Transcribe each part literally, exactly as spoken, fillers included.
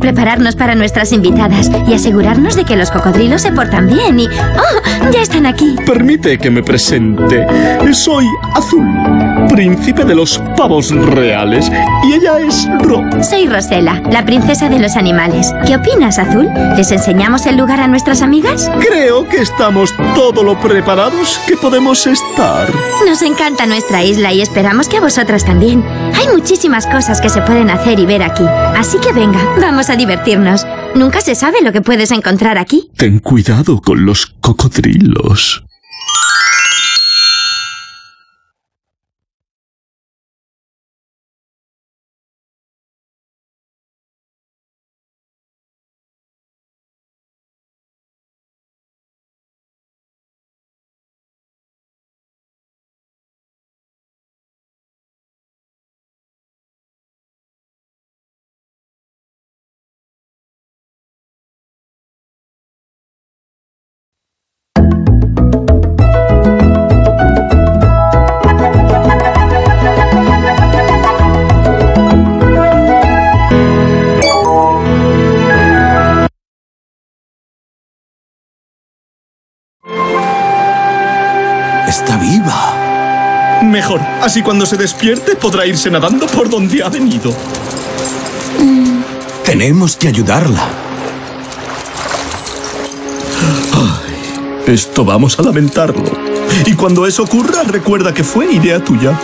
prepararnos para nuestras invitadas y asegurarnos de que los cocodrilos se portan bien y... ¡Oh! ¡Ya están aquí! Permite que me presente. Soy Azul, príncipe de los pavos reales, y ella es Ro. Soy Rosella, la princesa de los animales. ¿Qué opinas, Azul? ¿Les enseñamos el lugar a nuestras amigas? Creo que estamos todo lo preparados que podemos estar. Nos encanta nuestra isla y esperamos que a vosotras también. Hay muchísimas cosas que se pueden hacer y ver aquí. Así que venga, vamos a divertirnos. Nunca se sabe lo que puedes encontrar aquí. Ten cuidado con los cocodrilos. Está viva. Mejor. Así cuando se despierte podrá irse nadando por donde ha venido. Mm. Tenemos que ayudarla. Ay, esto vamos a lamentarlo. Y cuando eso ocurra, recuerda que fue idea tuya.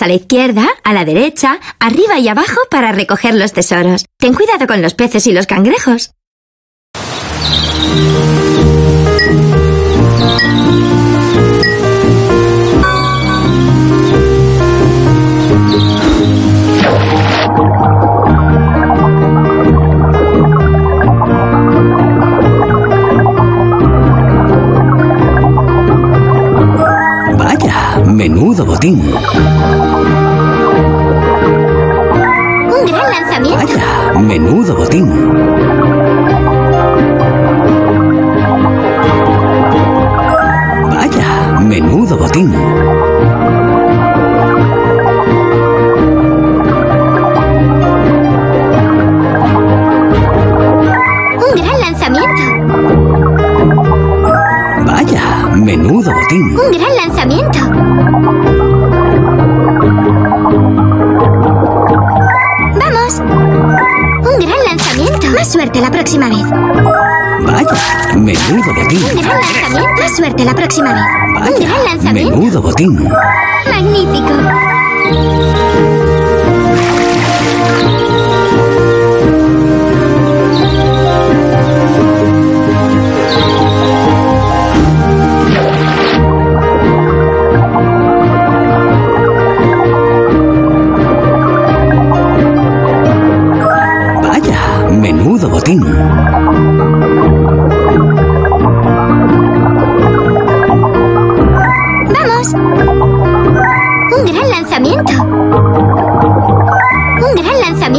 A la izquierda, a la derecha, arriba y abajo para recoger los tesoros. Ten cuidado con los peces y los cangrejos. Vaya, menudo botín. Vaya, menudo botín. Vaya, menudo botín. Un gran lanzamiento. Vaya, menudo botín. Un gran lanzamiento. Más suerte la próxima vez. Vaya, menudo botín. Un gran lanzamiento. Más suerte la próxima vez. Vaya, un gran lanzamiento. Menudo botín. Magnífico. Menudo botín. ¡Vamos! Un gran lanzamiento. Un gran lanzamiento.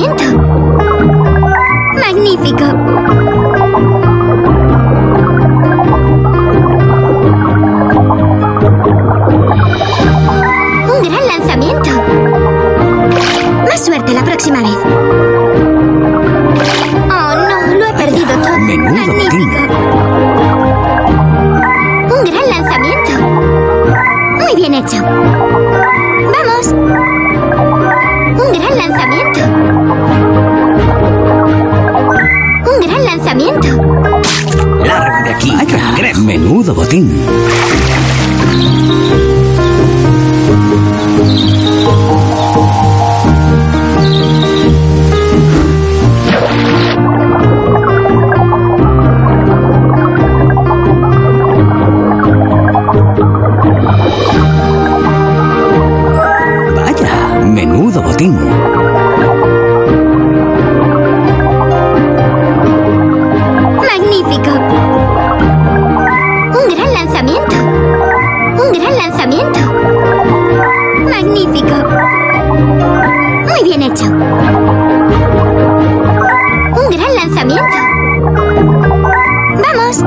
hecho. ¡Vamos! ¡Un gran lanzamiento! ¡Un gran lanzamiento! ¡Largo de aquí! ¡Ay, cangrejo! ¡Menudo botín! ¡Magnífico! ¡Un gran lanzamiento! ¡Un gran lanzamiento! ¡Magnífico! ¡Muy bien hecho! ¡Un gran lanzamiento! ¡Vamos!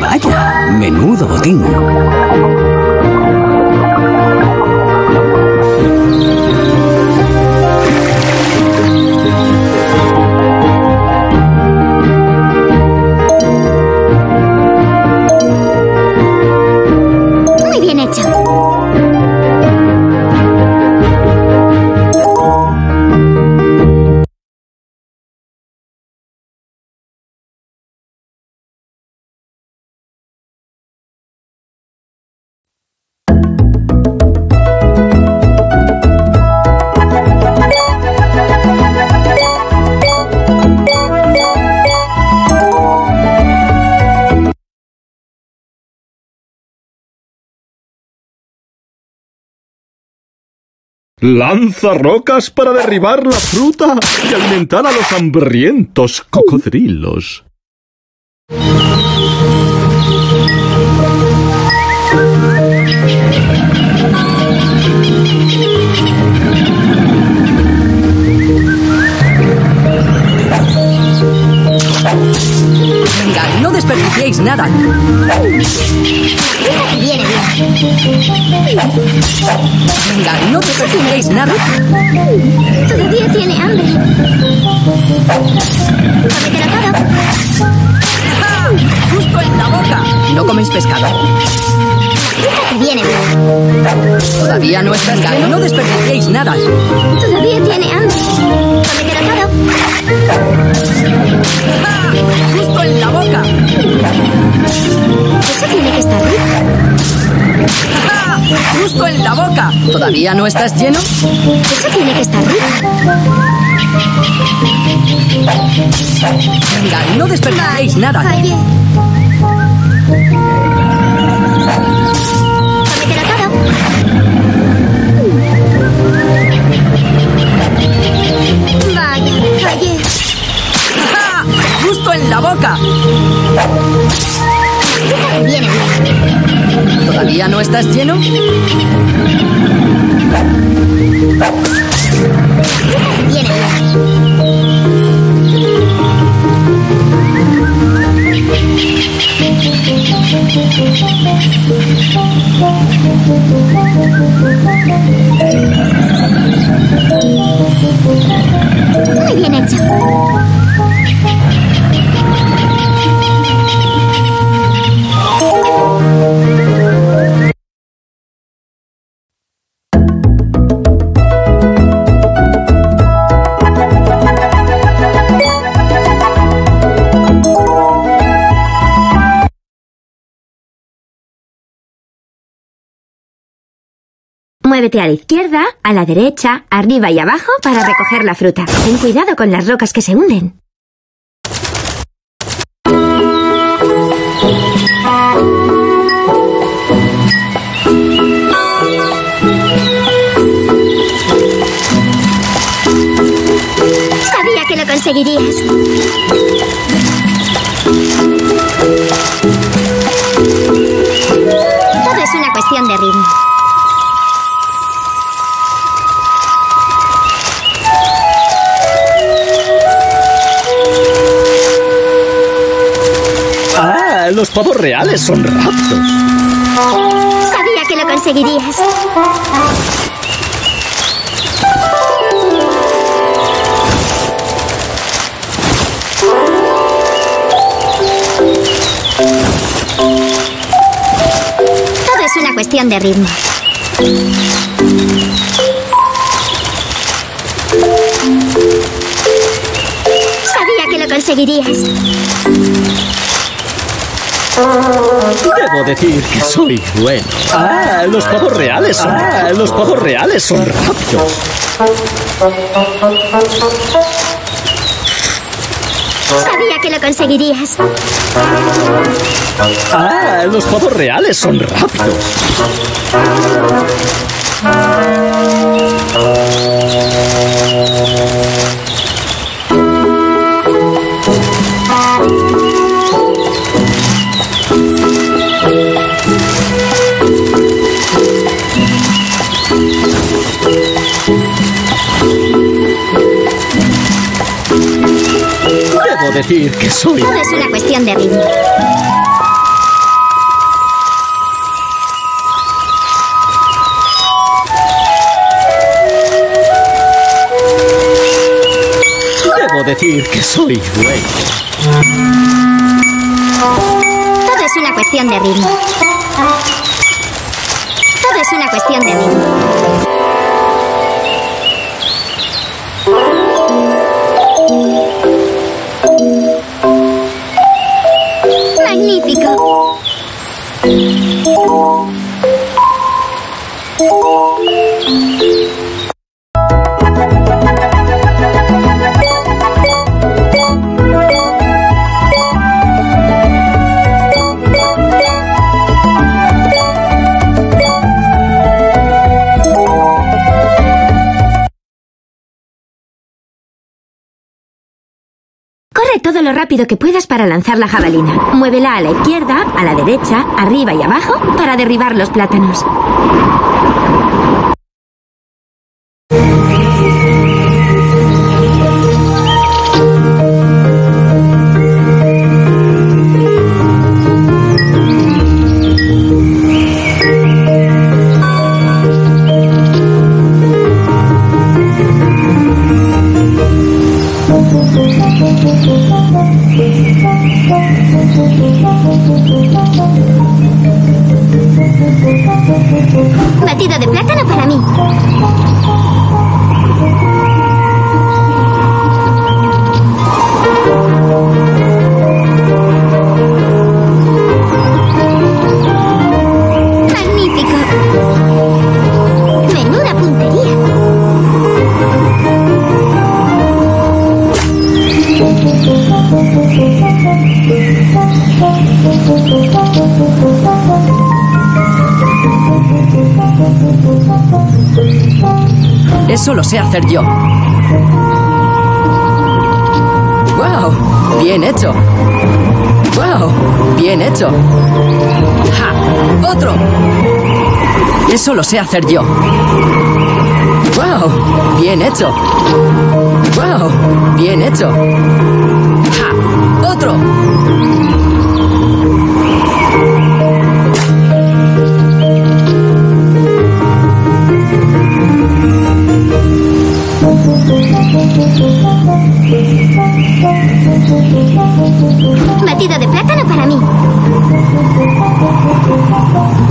¡Vaya! ¡Menudo botín! ¡Muy bien hecho! ¡Lanza rocas para derribar la fruta y alimentar a los hambrientos cocodrilos! ¡Venga, no desperdiciéis nada! Venga, no te perdiréis nada. Todavía tiene hambre. Cómetelo todo. ¡Ah! ¡Justo en la boca! ¿No coméis pescado? ¡Fíjate bien! Todavía no estás ganando. No desperdicéis nada. Todavía tiene hambre. Cómetelo todo. ¡Ah! ¡Justo en la boca! Eso tiene que estar rico. ¡Ah! ¡Justo en la boca! ¿Todavía no estás lleno? Eso tiene que estar rico. Venga, no despertáis nada. Oye. ¡Cómetelo todo! Vaya, fallé. ¡Ah! ¡Justo en la boca! Viene. ¿Todavía no estás lleno? Viene. Muy bien hecho. Muévete a la izquierda, a la derecha, arriba y abajo para recoger la fruta. Ten cuidado con las rocas que se hunden. Sabía que lo conseguirías. Todo es una cuestión de ritmo. Rosella, los pavos reales son raptos. Sabía que lo conseguirías. Todo es una cuestión de ritmo. Sabía que lo conseguirías. Debo decir que soy bueno. Ah, los pavos reales son... Ah, los pavos reales son rápidos. Sabía que lo conseguirías. Ah, los pavos reales son rápidos. Debo decir que soy... Todo es una cuestión de ritmo. Debo decir que soy bueno. Todo es una cuestión de ritmo. Todo es una cuestión de ritmo. ¡Magnífico! Todo lo rápido que puedas para lanzar la jabalina. Muévela a la izquierda, a la derecha, arriba y abajo para derribar los plátanos. Batido de plátano para mí. Eso lo sé hacer yo. ¡Wow! ¡Bien hecho! ¡Wow! ¡Bien hecho! ¡Ja! ¡Otro! Eso lo sé hacer yo. ¡Wow! ¡Bien hecho! ¡Wow! ¡Bien hecho! ¡Ja! ¡Otro! Batido de plátano para mí.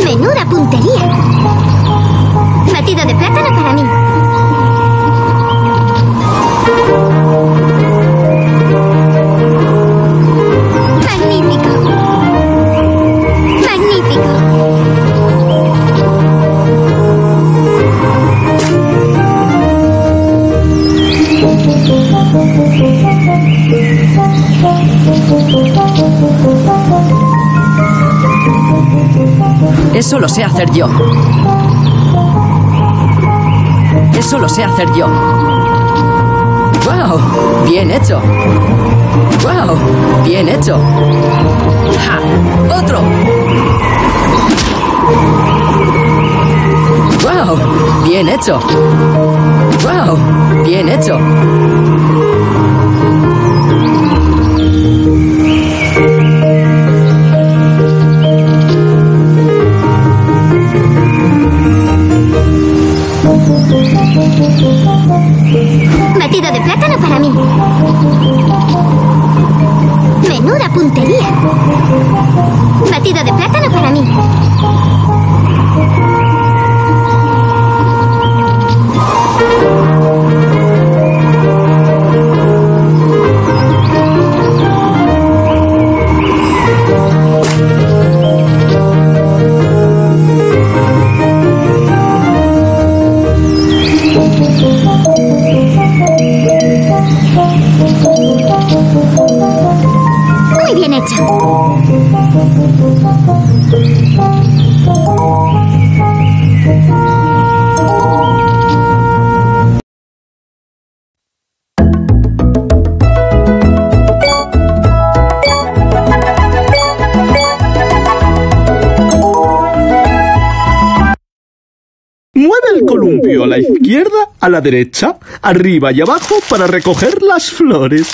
Menuda puntería. Batido de plátano para mí. Magnífico. Magnífico. Eso lo sé hacer yo. Eso lo sé hacer yo. ¡Wow! ¡Bien hecho! ¡Wow! ¡Bien hecho! ¡Ja! ¡Otro! ¡Wow! ¡Bien hecho! ¡Wow! ¡Bien hecho! Batido de plátano para mí. Muy bien hecho. Mueve el columpio a la izquierda, a la derecha, arriba y abajo para recoger las flores.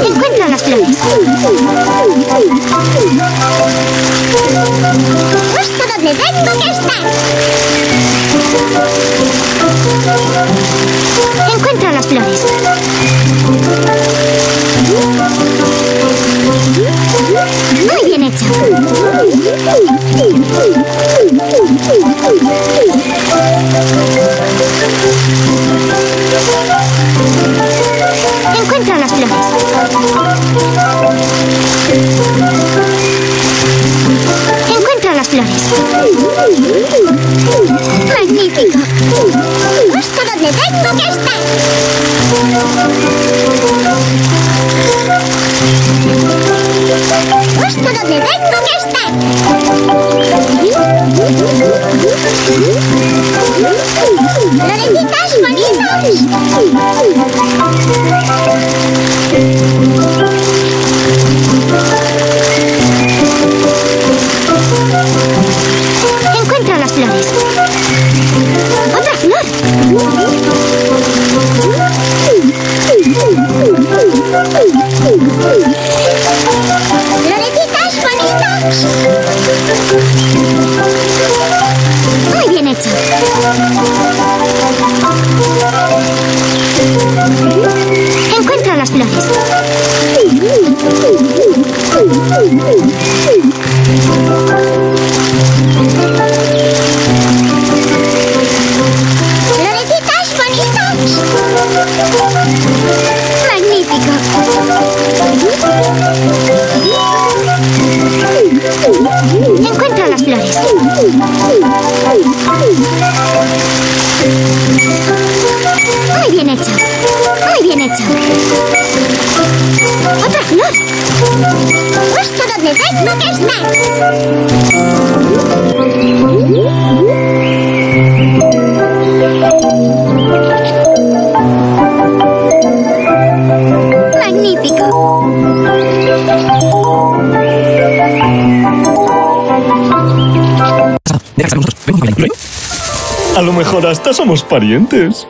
Encuentra las flores. ¡Justo donde tengo que estar! Encuentra las flores. Muy bien hecho. Encuentra las flores. Encuentra las flores. Magnífico. Justo donde tengo que estar. Justo donde tengo que estar. ¡Florecitas bonitas! Encuentra las flores. ¡Otra flor! Muy bien hecho. Encuentra las flores. Florecitas bonitas. Magnífico. Encuentra las flores. Muy bien hecho. Muy bien hecho. ¡Otra flor! ¡Justo donde tengo que estar! ¡Magnífico! A lo mejor hasta somos parientes.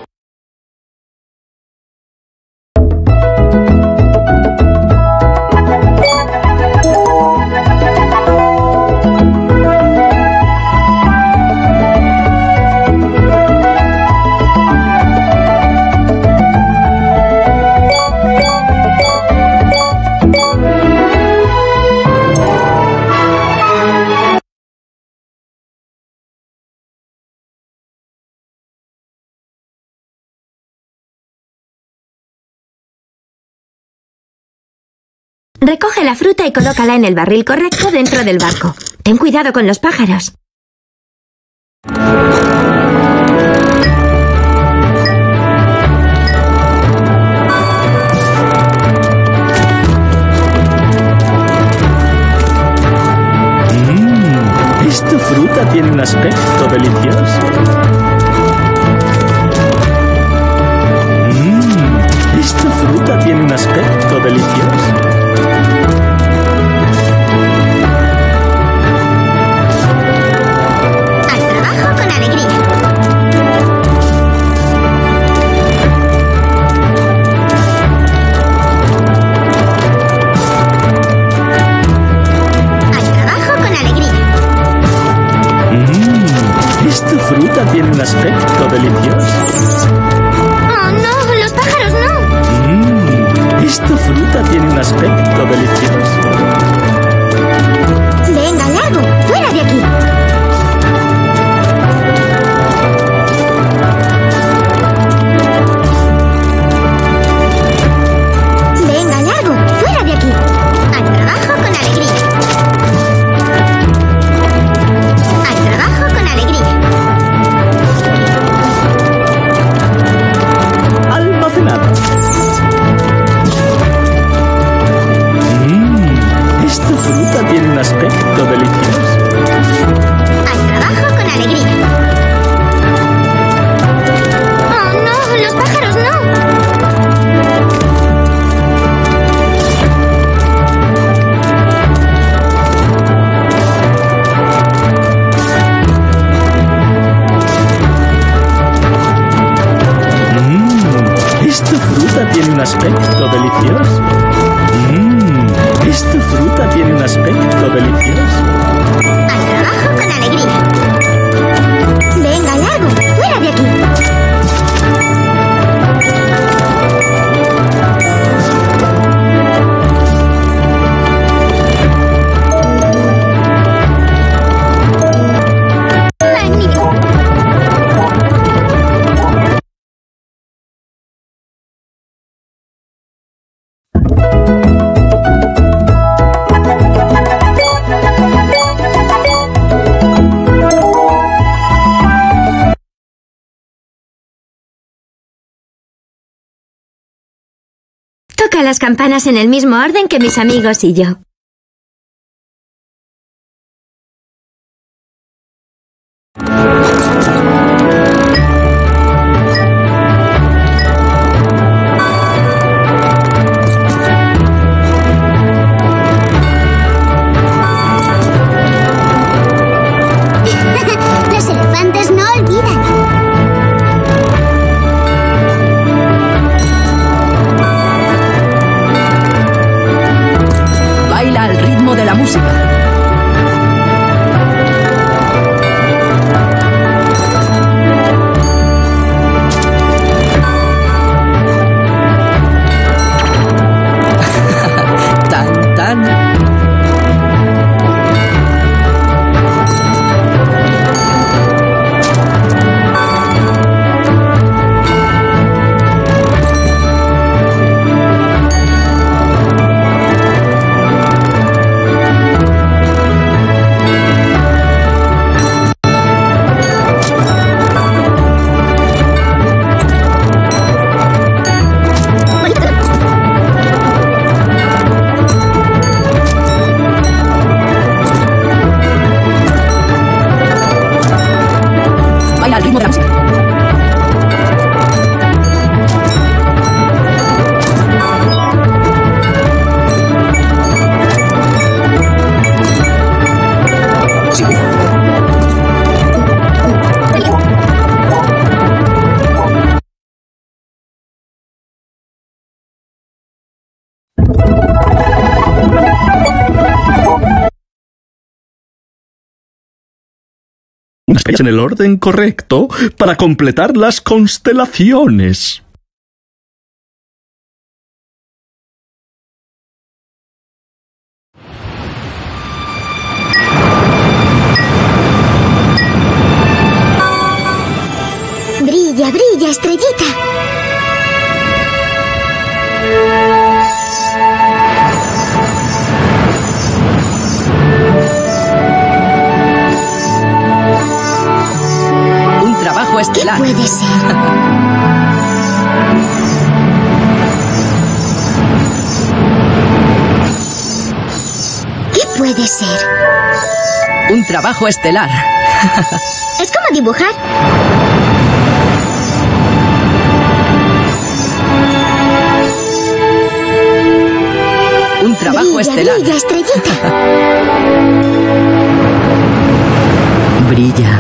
Recoge la fruta y colócala en el barril correcto dentro del barco. Ten cuidado con los pájaros. Mm, esta fruta tiene un aspecto delicioso. Mm, esta fruta tiene un aspecto delicioso. ¡Al trabajo con alegría! un aspecto delicioso. ¡Oh, no! ¡Los pájaros no! Mm, esta fruta tiene un aspecto delicioso. ¡Venga, largo! ¡Fuera de aquí! Aspecto delicioso. Mmm, esta fruta tiene un aspecto delicioso. Al trabajo con alegría. Venga, Lago, fuera de aquí. Toca las campanas en el mismo orden que mis amigos y yo. Unas estrellas en el orden correcto para completar las constelaciones. Brilla, brilla, estrellita. ¿Qué puede ser? ¿Qué puede ser? Un trabajo estelar. Es como dibujar. Un trabajo brilla, estelar. Brilla, estrellita. Brilla.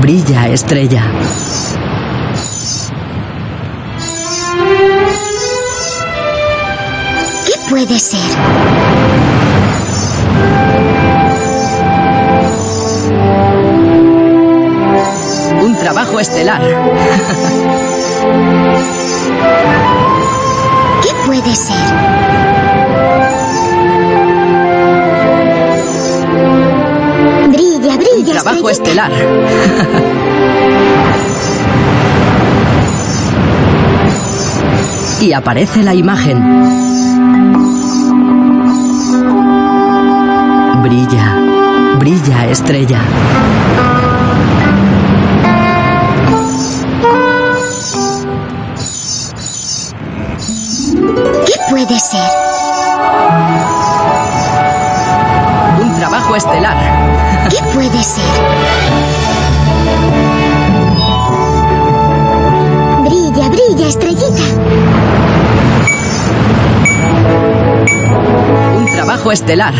Brilla, estrella. ¿Qué puede ser? ningún trabajo estelar. ¿Qué puede ser? Brilla, brilla. Un trabajo estelar. Y aparece la imagen. Brilla, brilla, estrella. ¿Qué puede ser? Un trabajo estelar. ¿Qué puede ser? Brilla, brilla, estrellita. Un trabajo estelar.